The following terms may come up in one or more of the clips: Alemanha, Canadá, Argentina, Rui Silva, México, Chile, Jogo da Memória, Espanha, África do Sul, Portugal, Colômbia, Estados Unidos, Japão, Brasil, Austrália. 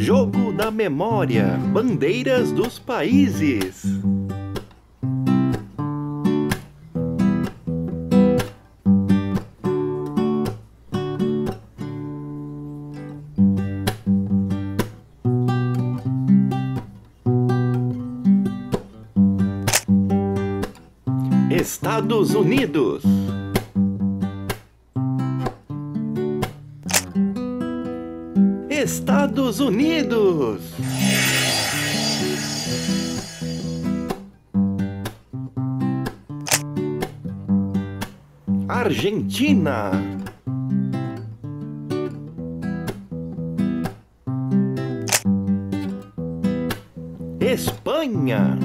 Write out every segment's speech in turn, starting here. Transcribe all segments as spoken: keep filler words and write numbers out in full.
Jogo da Memória, bandeiras dos países. Estados Unidos, Estados Unidos, Argentina, Espanha.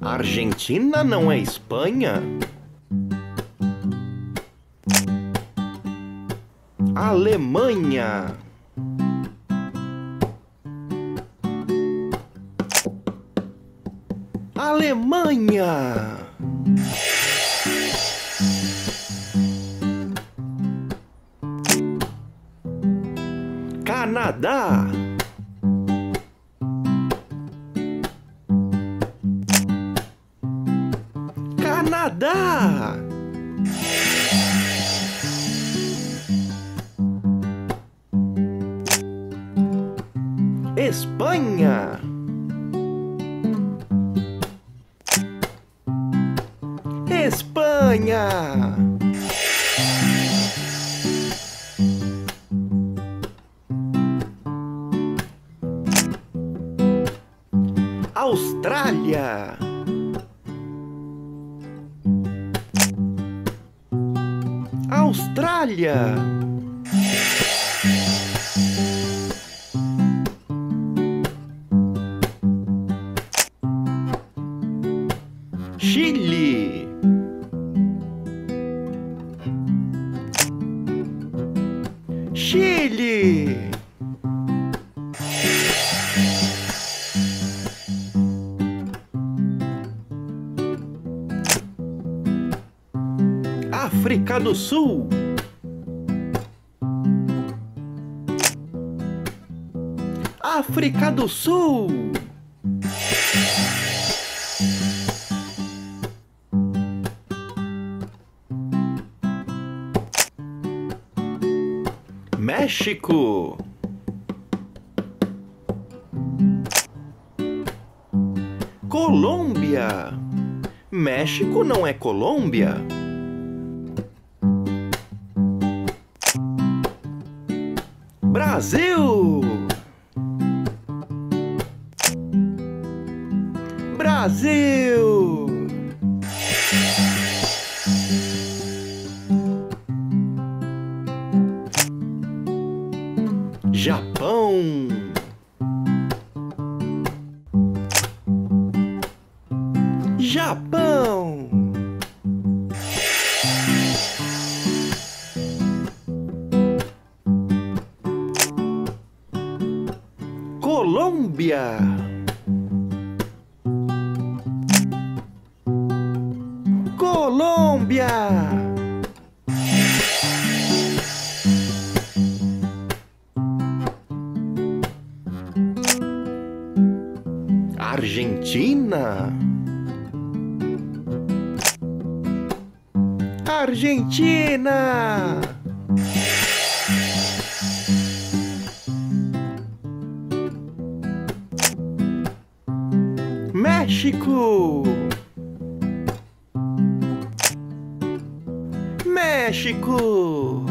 Argentina não é Espanha? Alemanha, Alemanha, Canadá, Canadá, Espanha, Espanha, Austrália, Austrália, Chile, Chile, África do Sul, África do Sul, México, Colômbia. México não é Colômbia? Brasil, Brasil, Japão, Japão, Colômbia, Colômbia, Argentina, Argentina, México, México,